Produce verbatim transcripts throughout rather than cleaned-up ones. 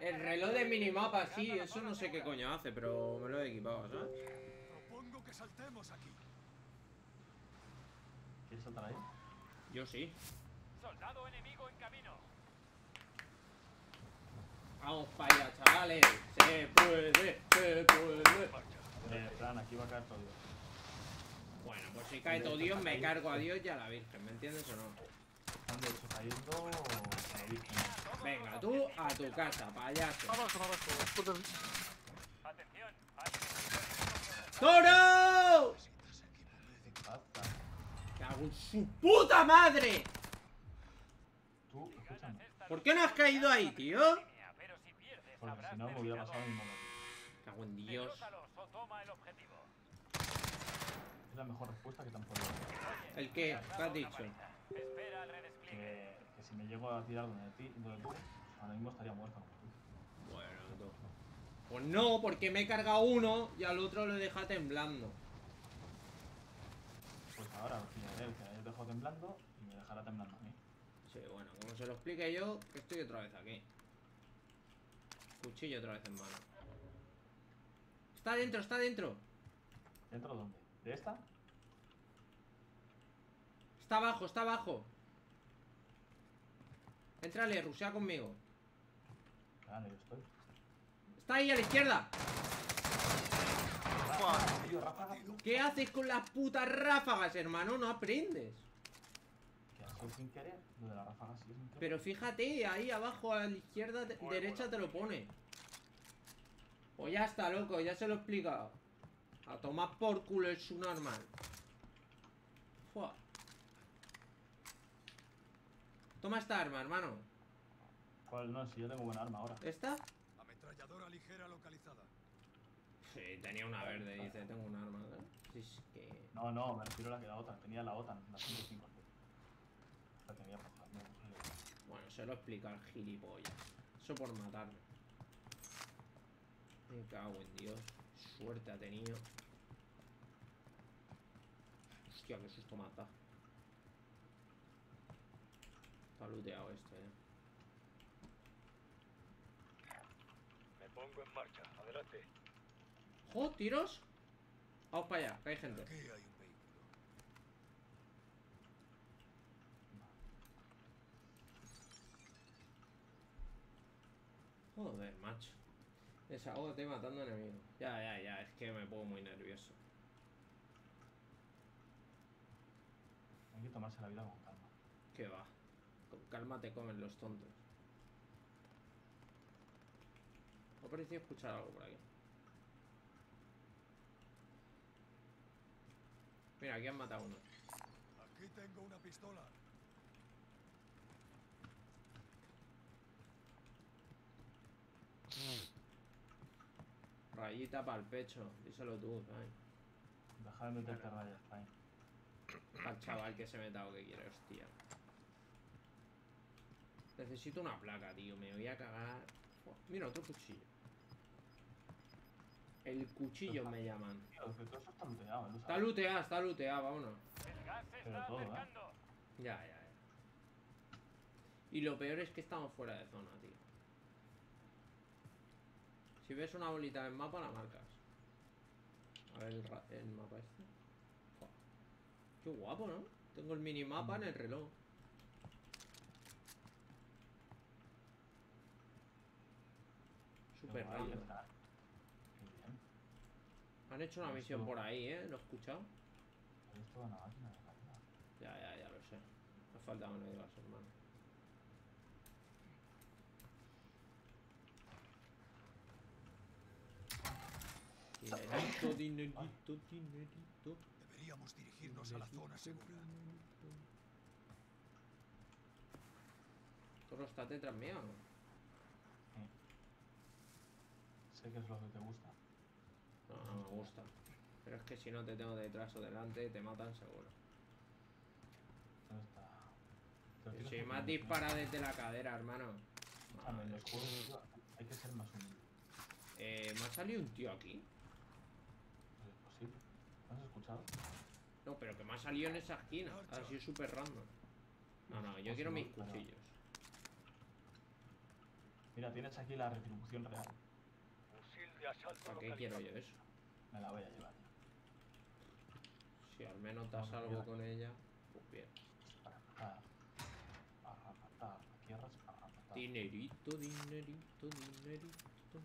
El reloj de minimapa, sí, eso no sé qué coño hace, pero me lo he equipado, ¿sabes? Propongo que saltemos aquí. ¿Quieres saltar ahí? Yo sí. Soldado enemigo en camino. Vamos para allá, chavales. Se puede, se puede. Eh, Fran, aquí va a caer todo Dios. Bueno, pues si cae todo Dios, me cargo a Dios y a la Virgen, ¿me entiendes o no? ¿Dónde está cayendo? Venga, tú a tu casa, payaso. ¡Toro! ¡Cago en su puta madre! Tú, escúchame. ¿Por qué no has caído ahí, tío? Porque si no me hubiera pasado el mismo. Cago en Dios. Es la mejor respuesta que tampoco. ¿El qué? ¿Qué has dicho? Que, que si me llego a tirar donde ti, donde tú, ahora mismo estaría muerto. Bueno, tú. Pues no, porque me he cargado uno y al otro lo he dejado temblando. Pues ahora, fíjate, el que me he dejado temblando y me dejará temblando a mí. Sí, bueno, como se lo explique yo, que estoy otra vez aquí. Cuchillo otra vez en mano. Está dentro, está dentro. ¿Dentro dónde? ¿De esta? Está abajo, está abajo. Entrale, rusea conmigo. Claro, yo estoy. Está ahí a la izquierda. ¿Qué haces con las putas ráfagas, hermano? No aprendes. ¿Qué haces sin querer? Lo de las ráfagas sí es sin querer. Pero fíjate, ahí abajo a la izquierda, bueno, derecha bueno. Te lo pone. Pues ya está, loco, ya se lo he explicado. A tomar por culo el subnormal. Fua. Toma esta arma, hermano. ¿Cuál no? Si yo tengo buena arma ahora. ¿Esta? Ametralladora ligera localizada. Sí, tenía una verde, dice, tengo una arma. Si es que... No, no, me refiero a la que la OTAN, tenía la OTAN, la cinco cinco. La tenía por favor. Bueno, se lo explico al gilipollas. Eso por matarme. Me cago en Dios. Suerte ha tenido. Hostia, qué susto mata. Está looteado este, eh. Me pongo en marcha, adelante. ¡Jo, tiros! Vamos para allá, que hay gente. Aquí hay un vehículo. Joder, macho. Desahógate matando enemigos. Ya, ya, ya, es que me pongo muy nervioso. Hay que tomarse la vida con calma. ¿Qué va? Con calma te comen los tontos. Me ha parecido escuchar algo por aquí. Mira, aquí han matado uno. Aquí tengo una pistola. Mm. Rayita para el pecho. Díselo tú, Fine. Deja de meterte rayas, Fine. Al chaval que se meta lo que quiera, hostia. Necesito una placa, tío. Me voy a cagar. Oh, mira, otro cuchillo. El cuchillo me llaman. Está looteado, está looteado, vámonos. Pero todo, ¿eh? Ya, ya, ya. Y lo peor es que estamos fuera de zona, tío. Si ves una bolita del mapa, la marcas. A ver el, el mapa este. Oh. Qué guapo, ¿no? Tengo el minimapa en el reloj. Super rápido. Han hecho una misión por ahí, ¿eh? ¿Lo he escuchado? Ya, ya, ya lo sé. Nos falta uno de las hermanas. Dinerito, dinerito, dinerito. Deberíamos dirigirnos a la zona segura. ¿Toro está detrás mía o no? Sé que es lo que te gusta. No, no me gusta. Pero es que si no te tengo detrás o delante, te matan seguro. No está. Yo soy más dispara desde la cadera, hermano. A ver, los juegos hay que ser más humilde. Eh, ¿me ha salido un tío aquí? No es posible. ¿Me has escuchado? No, pero que me ha salido en esa esquina. Ha sido súper random. No, no, yo quiero mis cuchillos. Mira, tienes aquí la retribución real. Fusil de asalto. ¿Para qué quiero yo eso? Me la voy a llevar. Si al menos te salvo con ella, pues bien. Para matar. Para matar. Tierras para matar. Dinerito, dinerito, dinerito.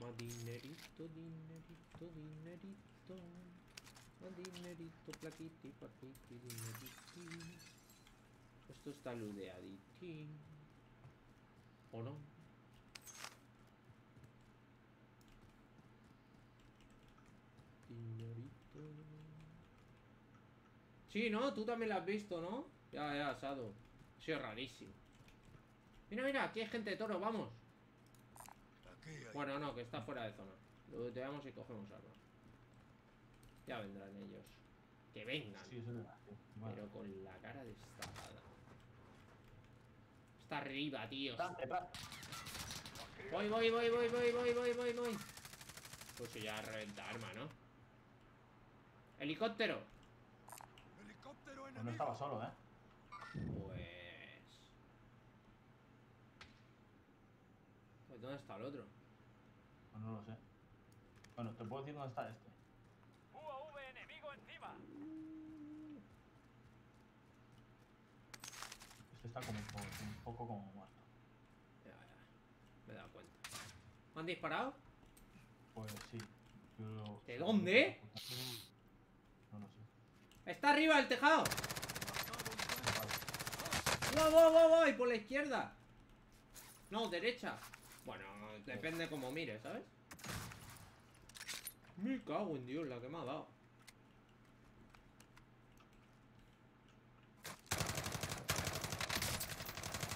Más dinerito, dinerito, dinerito. Más dinerito, plaquiti, plaquiti, dinerito. Esto está ludeaditín. ¿O no? Dinerito. Sí, ¿no? Tú también la has visto, ¿no? Ya, ya, Sado. Ha sido rarísimo. Mira, mira, aquí hay gente de toro, vamos. Bueno, no, que está fuera de zona. Lo deteamos y cogemos armas. Ya vendrán ellos. Que vengan. Sí, eso es verdad. Vale. Pero con la cara destapada. Está arriba, tío. Voy, voy, voy, voy, voy, voy, voy, voy, voy. Pues ya reventa arma, ¿no? ¡Helicóptero! ¡Helicóptero enemigo! No estaba solo, ¿eh? Pues... Pues ¿dónde está el otro? Pues no lo sé. Bueno, te puedo decir dónde está este. U A V enemigo encima. Este está como un poco, un poco como muerto. Ya, ya. Me he dado cuenta. ¿Me han disparado? Pues sí. Yo... ¿De dónde? No lo sé. ¡Está arriba el tejado! ¡Wow, wow, wow, wow! Y por la izquierda. No, derecha. Bueno, depende como mire, ¿sabes? Me cago en Dios, la que me ha dado.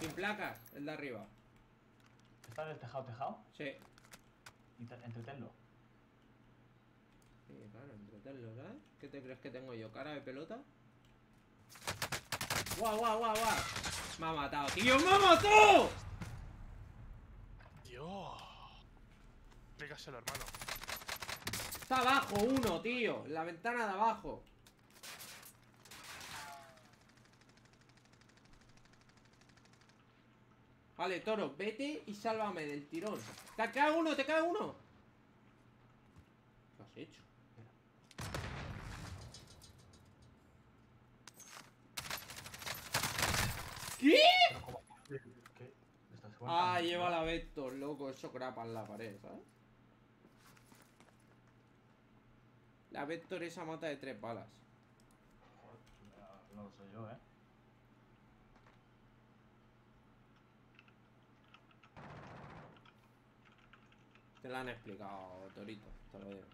Sin placas, el de arriba. ¿Está en el tejado, tejado? Sí. Entretenlo. Sí, claro, entretenlo, ¿sabes? ¿Qué te crees que tengo yo? ¿Cara de pelota? ¡Guau, guau, guau, guau! Me ha matado, tío. ¡Me ha matado! Dios. Dígaselo, hermano. Está abajo uno, tío. En la ventana de abajo. Vale, toro, vete y sálvame del tirón. ¡Te cae uno! ¡Te cae uno! ¿Qué has hecho? ¿Qué? ¿Qué? Ah, lleva la Vector, loco. Eso grapa en la pared, ¿sabes? La Vector esa mata de tres balas. No lo soy yo, eh. Te la han explicado, Torito. Te lo digo.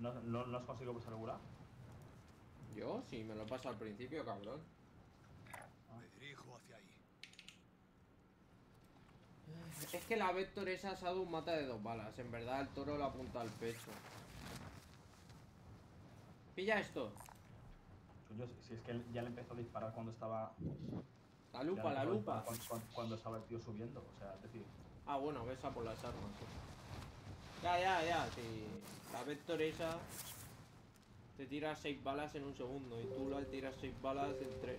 ¿No, no, no has conseguido pasar regular? Yo, sí, me lo paso al principio, cabrón. Me dirijo hacia ahí. Es que la Vector esa Sadu mata de dos balas. En verdad, el toro la apunta al pecho. Pilla esto. Yo, si es que ya le empezó a disparar cuando estaba. La lupa, la lupa. Cuando, cuando, cuando estaba el tío subiendo, o sea, es decir. Ah, bueno, besa por las armas. Ya, ya, ya, sí. La Vector esa te tira seis balas en un segundo y tú la tiras seis balas en tres.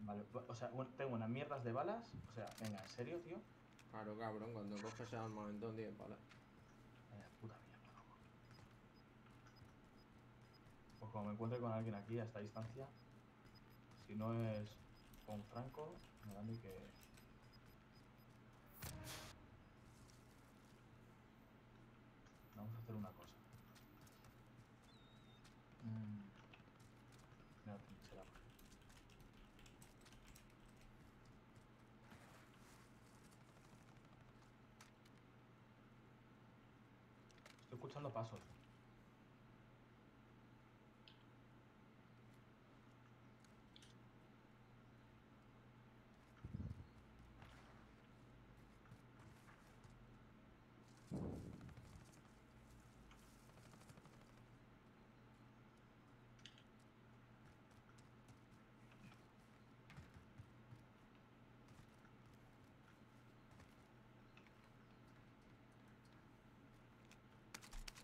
Vale, o sea, tengo unas mierdas de balas. O sea, venga, ¿en serio, tío? Claro, cabrón, cuando coges el armamento en diez balas. Vaya puta mierda, loco. Pues como me encuentre con alguien aquí a esta distancia, si no es con Franco, me da ni que... Vamos a hacer una cosa. Mira, será. Escuchando pasos.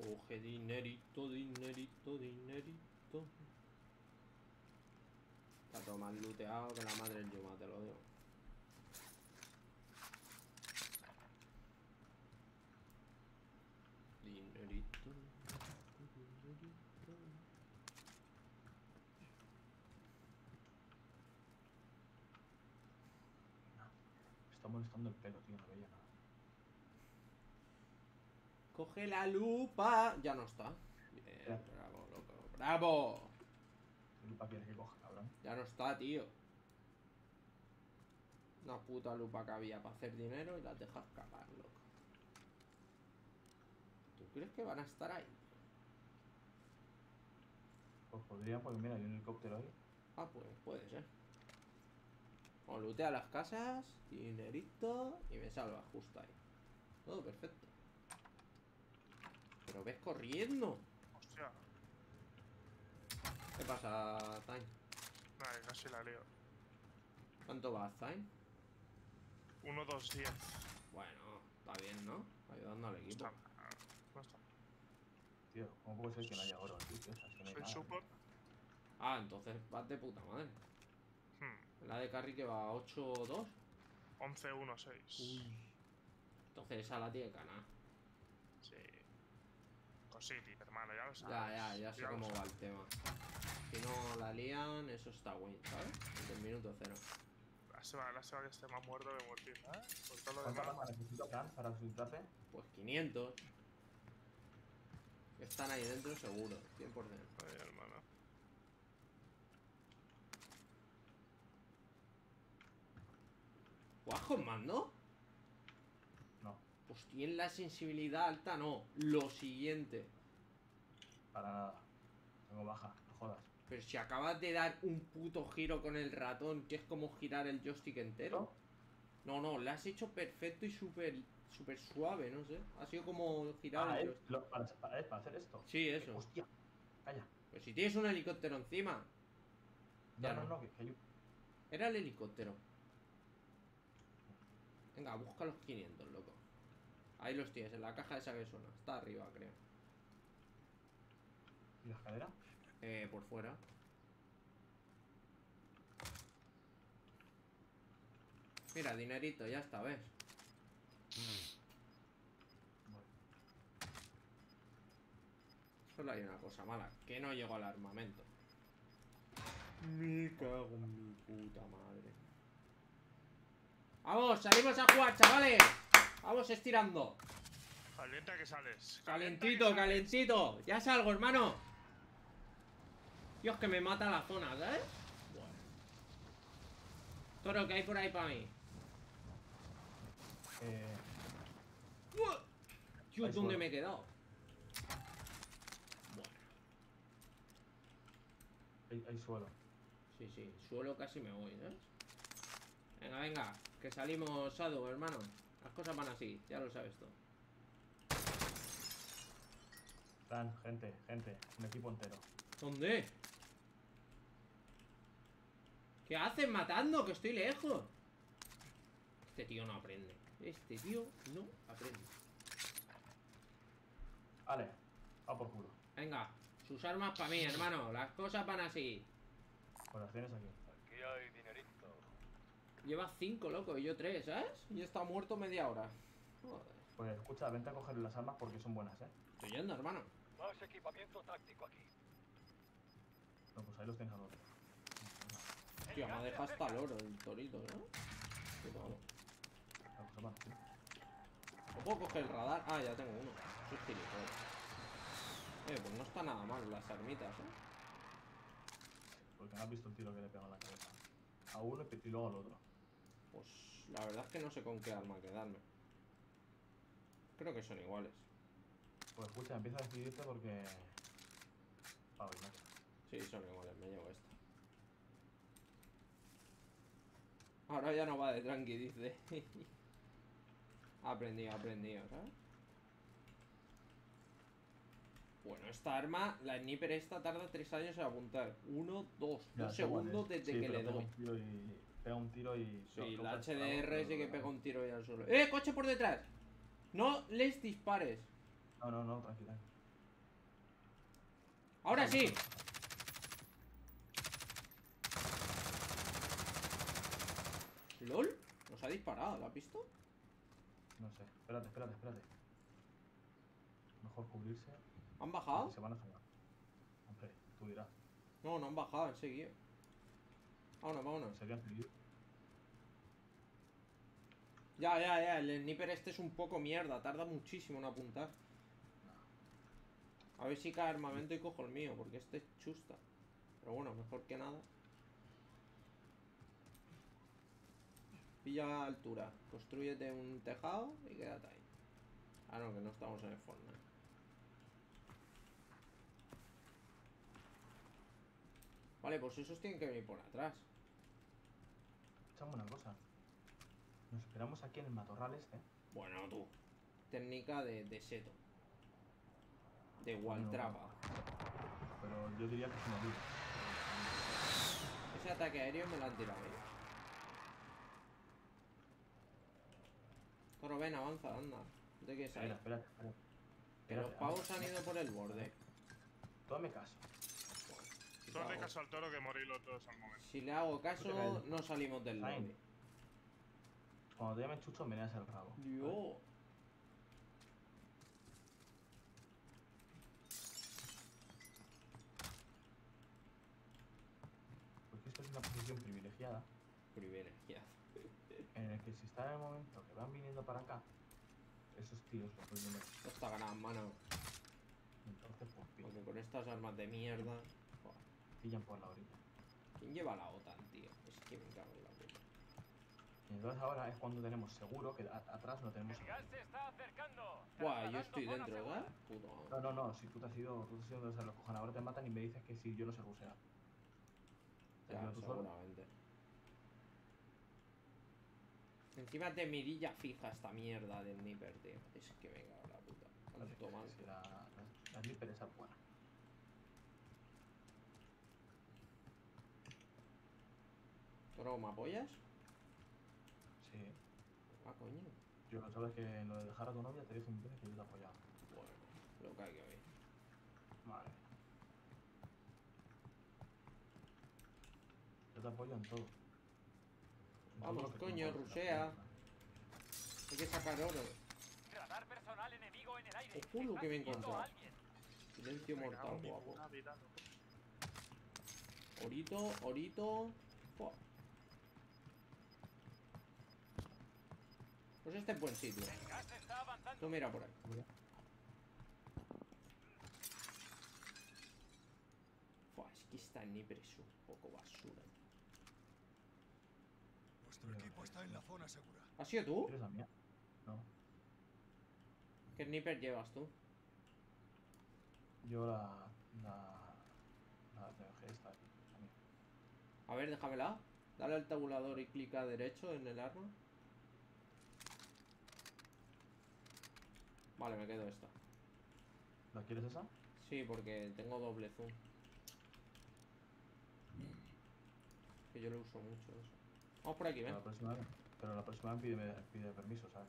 Coge dinerito, dinerito, dinerito. Está todo más looteado que la madre del Yuma, te lo digo. Dinerito, dinerito. Me está molestando el pelo, tío, no veía nada. Coge la lupa. Ya no está. Bien, bravo, loco. ¡Bravo! ¿Qué lupa quieres que coja, cabrón? Ya no está, tío. Una puta lupa que había para hacer dinero y la dejas cagar, loco. ¿Tú crees que van a estar ahí? Pues podría, porque mira, hay un helicóptero ahí. Ah, pues puede ser. O lootea las casas, dinerito, y me salva justo ahí. Todo perfecto. Pero ves corriendo. Hostia. ¿Qué pasa, Zain? Vale, casi la leo. ¿Cuánto va, Zain? uno, dos, diez. Bueno, está bien, ¿no? Ayudando al equipo. No está. No está. Tío, ¿cómo puede ser que no haya oro aquí, tío? O sea, soy support. Ah, entonces vas de puta madre. Hmm. La de carry que va ocho, dos. once, uno, seis. Uy. Entonces esa la tiene que ganar. Sí. Cositi, hermano, ya lo sabes. Ya, ya, ya sé ya cómo va el tema. Si no la lían, eso está bueno, ¿sabes? En el minuto cero. La se va, la se va que esté más muerto que morir, ¿eh? Por todo lo demás. ¿Cuánto necesito para resultarte? Pues quinientos. Están ahí dentro seguro, cien por cien. Ay, hermano. ¿Juegas con mando? Pues tiene la sensibilidad alta, no. Lo siguiente. Para nada. Tengo baja, no jodas. Pero si acabas de dar un puto giro con el ratón, que es como girar el joystick entero. No, no, no lo has hecho perfecto y súper súper suave, no sé. Ha sido como girar ah, el joystick. Lo, para, para, para hacer esto. Sí, eso. Hostia, calla. Pero si tienes un helicóptero encima. No, ya no, no, no que hay... Era el helicóptero. Venga, busca los quinientos, loco. Ahí los tienes, en la caja esa que suena. Está arriba, creo. ¿Y la escalera? Eh, por fuera. Mira, dinerito, ya está, ¿ves? Mm. Bueno. Solo hay una cosa mala, que no llegó al armamento. Me cago en mi puta madre. ¡Vamos! ¡Salimos a jugar, chavales! Vamos estirando. Calienta que sales. Calienta calentito, que sales. Calentito. Ya salgo, hermano. Dios, que me mata la zona, ¿sabes? Bueno. Toro, ¿qué hay por ahí para mí? Eh... Yo, ¿dónde bueno. me he quedado? Bueno. Hay, hay suelo. Sí, sí. Suelo casi me voy, ¿sabes? Venga, venga. Que salimos, Shadow, hermano. Las cosas van así, ya lo sabes tú. Están, gente, gente, un equipo entero. ¿Dónde? ¿Qué haces matando? Que estoy lejos. Este tío no aprende. Este tío no aprende. Vale, va por culo. Venga, sus armas para mí, hermano. Las cosas van así. Bueno, las tienes aquí. Aquí hay dinerito. Lleva cinco, loco, y yo tres, ¿sabes? Y está muerto media hora. Joder. Pues escucha, vente a coger las armas porque son buenas, ¿eh? Estoy yendo, hermano. Más equipamiento táctico aquí. No, pues ahí los tienes al otro. Tío, me ha dejado hasta el oro, el torito, ¿no? Qué malo. ¿No puedo coger el radar? Ah, ya tengo uno. Eso es gilipollas. Eh, pues no está nada mal las armitas, ¿eh? Porque no has visto el tiro que le pega en la cabeza. A uno y luego al otro. Pues la verdad es que no sé con qué arma quedarme. Creo que son iguales. Pues escucha, empieza a decidirte porque... Ah, no. Sí, son iguales, me llevo esta. Ahora ya no va de tranqui, dice. Aprendí, aprendí, ¿sabes? Bueno, esta arma, la sniper esta tarda tres años en apuntar. Uno, dos, ya, dos segundos vale. desde sí, que le doy. Pega un tiro y... Sí, sí la H D R sí que pega un tiro y al suelo. ¡Eh, coche por detrás! ¡No les dispares! No, no, no, tranquila. así. ¿Lol? Nos ha disparado, ¿lo has visto? No sé, espérate, espérate, espérate. Mejor cubrirse. ¿Han bajado? Se van a salvar. Hombre, tú dirás. No, no han bajado, han seguido. Vámonos, vámonos. ¿Se habían seguido? Ya, ya, ya, el sniper este es un poco mierda. Tarda muchísimo en apuntar. A ver si cae armamento y cojo el mío, porque este es chusta. Pero bueno, mejor que nada. Pilla altura. Construyete un tejado y quédate ahí. Ah, no, que no estamos en el Fortnite. Vale, pues esos tienen que venir por atrás. Echamos una cosa. Nos esperamos aquí en el matorral este. Bueno, tú. Técnica de, de seto. De Waltrapa. Pero, pero yo diría que es una duda. Ese ataque aéreo me lo han tirado ellos. Toro, ven, avanza, anda. ¿De qué es ahí? Espera, espera, espera. Que los pavos han ido por el borde. Tome caso. Si Tome caso al toro que morir los todos al momento. Si le hago caso, no salimos del lobby. Cuando te llamen chucho, venías al rabo. Dios. Porque esto es una posición privilegiada. Privilegiada. En el que si está en el momento que van viniendo para acá, esos tiros los pueden ver. No está ganado, mano. Entonces, pues pilla. Porque con estas armas de mierda. Buah. Pillan por la orilla. ¿Quién lleva la OTAN, tío? Es que me cago en la puta. Y entonces ahora es cuando tenemos seguro que atrás no tenemos. Buah, yo estoy dentro, ¿verdad? No, no, no, si tú te has ido, tú te has ido donde se los cojan, ahora te matan y me dices que si yo no sé rusear. Claro, seguramente. Encima de mirilla fija esta mierda del sniper, tío. Es que venga la puta. Tanto mal. La sniper es buena. ¿Toro, me apoyas? Sí. Ah, coño. Yo no sabes que lo de dejar a tu novia te dice un pez que yo te apoyaba. Bueno, lo que hay que ver. Vale. Yo te apoyo en todo. Vamos, coño, rusea. Hay que sacar oro. Radar personal enemigo en el aire. Os juro que me he encontrado. Silencio mortal, guapo. Orito, orito. Buah. Pues este es buen sitio. Tú mira por ahí. Fua, es que esta sniper es un poco basura. Vuestro equipo está en la zona segura. ¿Has sido tú? ¿Eres la mía? No. ¿Qué sniper llevas tú? Yo la... La... La T N G está aquí. A ver, déjamela. Dale al tabulador y clica derecho en el arma. Vale, me quedo esta. ¿La quieres esa? Sí, porque tengo doble zoom. Que yo lo uso mucho eso. Vamos por aquí, ven. La próxima, pero la próxima vez pide, pide permiso, ¿sabes?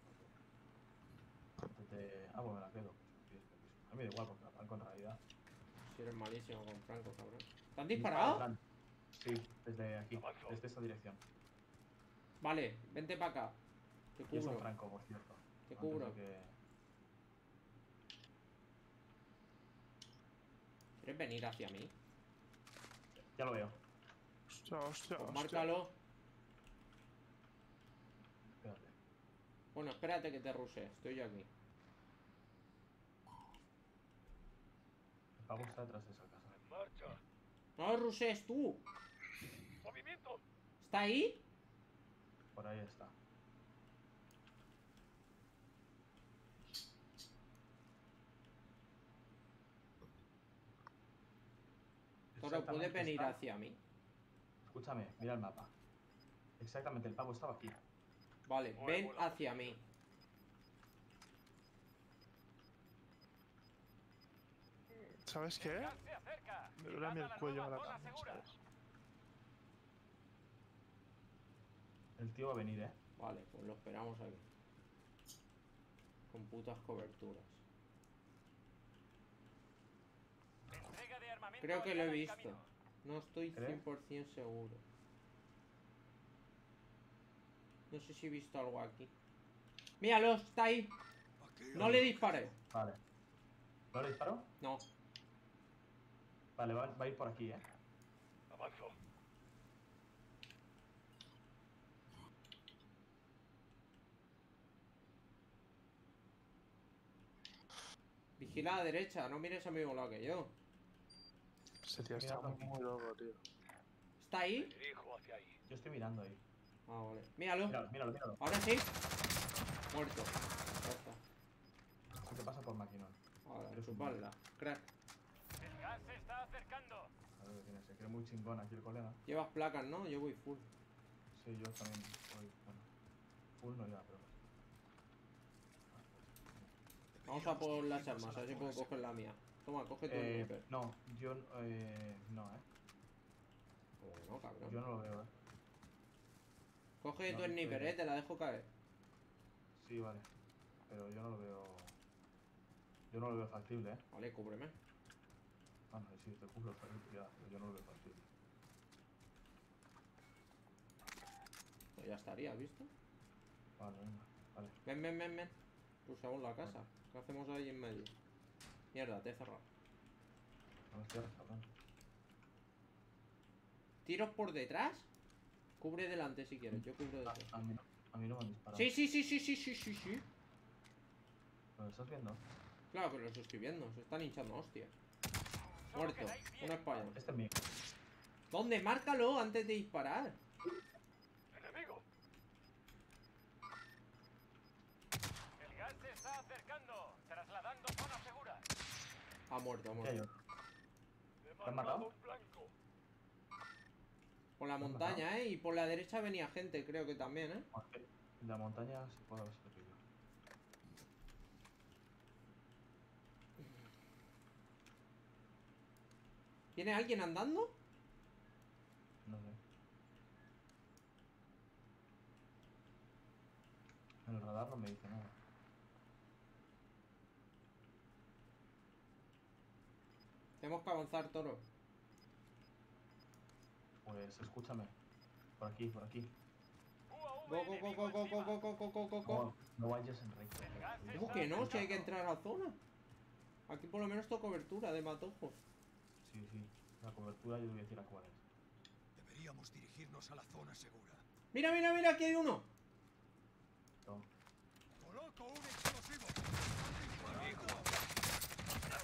Te... Ah, pues me la quedo. Pides permiso. A mí me da igual, porque la Franco en realidad. Si eres malísimo con Franco, cabrón. ¿Te han disparado? Sí, desde aquí, desde esta dirección. Vale, vente para acá. Te cubro. Yo soy Franco, por cierto. Te cubro. ¿Quieres venir hacia mí? Ya lo veo. Hostia, hostia, pues márcalo. Espérate. Bueno, espérate que te rushe. Estoy yo aquí. El pavo está detrás de esa casa. Marcha. No rushes tú. Movimiento. ¿Está ahí? Por ahí está. Toro, ¿puedes venir está... hacia mí? Escúchame, mira el mapa. Exactamente, el pavo estaba aquí. Vale, bueno, ven bueno. hacia mí. ¿Sabes qué? Me duele el cuello a la cama. El tío va a venir, ¿eh? Vale, pues lo esperamos aquí. Con putas coberturas. Creo que lo he visto. No estoy cien por ciento seguro. No sé si he visto algo aquí. Míralo, está ahí. No le disparé. Vale. ¿No le disparó? No. Vale, va, va a ir por aquí, eh. Avanzo. Vigila a la derecha, no mires al mismo lado que yo. Ese tío está muy loco, tío. ¿Está ahí? Yo estoy mirando ahí. Ah, vale. Míralo. Míralo, míralo, míralo. Ahora sí. Muerto. Ya está. ¿Qué pasa por maquinón? Ahora, pero su espalda. Crack. El gas se está acercando. A ver, tiene, se cree muy chingón aquí el colega. Llevas placas, ¿no? Yo voy full. Sí, yo también voy. Bueno, full no lleva, pero. Vamos a por las armas, a ver si puedo coger la mía. Toma, coge todo eh, el rifle. No, yo... Eh, no, eh. Oh, no, cabrón. Yo no lo veo, eh. Coge no, tu sniper, eh, te la dejo caer. Sí, vale. Pero yo no lo veo... Yo no lo veo factible, eh. Vale, cúbreme. Ah, no, sí, te cubro, pero yo no lo veo factible. Pues ya estaría, ¿has visto? Vale, venga, vale. Ven, ven, ven, ven. Pulsamos la casa. ¿Qué hacemos ahí en medio? Mierda, te he cerrado. No, estoy cerrado. ¿Tiros por detrás? Cubre delante si quieres, yo cubro detrás. A, a, mí, no, a mí no me han disparado. Sí, sí, sí, sí, sí, sí, sí, sí. ¿Lo estás viendo? Claro que los estoy viendo, se están hinchando, hostia. Muerto, un español. Este es mío. ¿Dónde? Márcalo antes de disparar. Enemigo. El gas se está acercando, trasladando zona segura. Ha muerto, ha muerto. ¿Te han matado? Por la montaña, eh. Y por la derecha venía gente, creo que también, eh. En la montaña se puede haber servido. ¿Tiene alguien andando? No sé. El radar no me dice nada. Tenemos que avanzar, toro. Pues escúchame. Por aquí, por aquí. Go, go, go, go, go, go, go, go, go, go, go. No vayas en recto. Digo que no, si hay que entrar a la zona. Aquí por lo menos toco cobertura de matojos. Sí, sí. La cobertura yo voy a decir a cuál es. Deberíamos dirigirnos a la zona segura. Mira, mira, mira, aquí hay uno. No. Coloco un explosivo.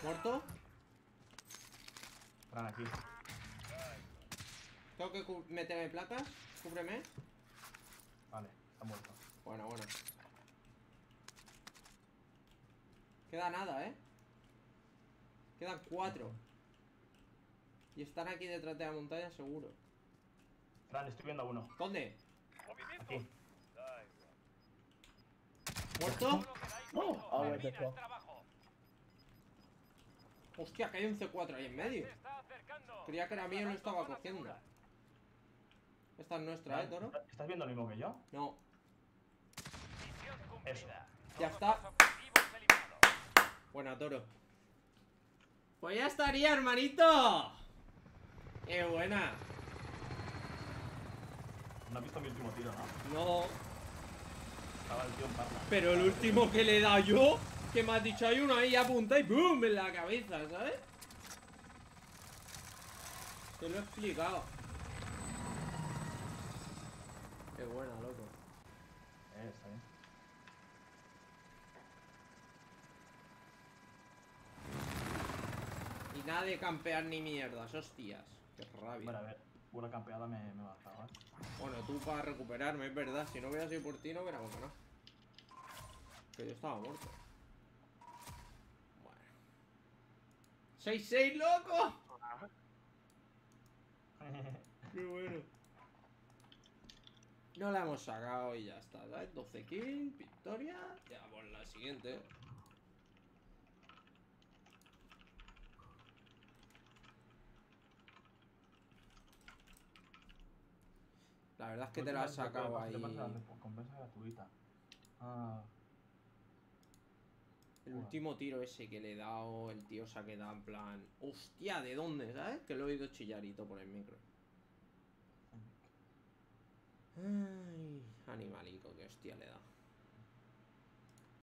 ¿Muerto? Están aquí. Tengo que meterme placas. Cúbreme. Vale, está muerto. Bueno, bueno. Queda nada, eh. Quedan cuatro. Y están aquí detrás de la montaña, seguro. Fran, estoy viendo a uno. ¿Dónde? Aquí. ¿Muerto? ¡Oh! Ahora te toco. Hostia, que hay un C cuatro ahí en medio. Creía que era mío y no estaba cogiendo. Esta es nuestra, eh, toro. ¿Estás viendo lo mismo que yo? No. Eso. Ya está. Buena, toro. Pues ya estaría, hermanito. ¡Qué buena! No has visto mi último tiro, ¿no? No. Estaba el tío en parla. Pero el último que le he dado yo, que me has dicho hay uno ahí, apunta y ¡boom! En la cabeza, ¿sabes? Te lo he explicado. Qué buena, loco. Eh, está bien. Y nada de campear ni mierdas, hostias. Qué rabia. Bueno, a ver, una campeada me, me va a estar, ¿eh? Bueno, tú para recuperarme, es verdad. Si no hubiera sido por ti, no hubiéramos ganado. Que yo estaba muerto. Bueno. ¡seis seis, loco! Qué bueno. No la hemos sacado y ya está, ¿sabes? doce kills, victoria. Ya por la siguiente. La verdad es que te la has sacado ahí. Recompensa gratuita. Ah. El último tiro ese que le he dado, el tío se ha quedado en plan... ¡Hostia! ¿De dónde? ¿Sabes? Que lo he oído chillarito por el micro. Ay, animalico, que hostia le da.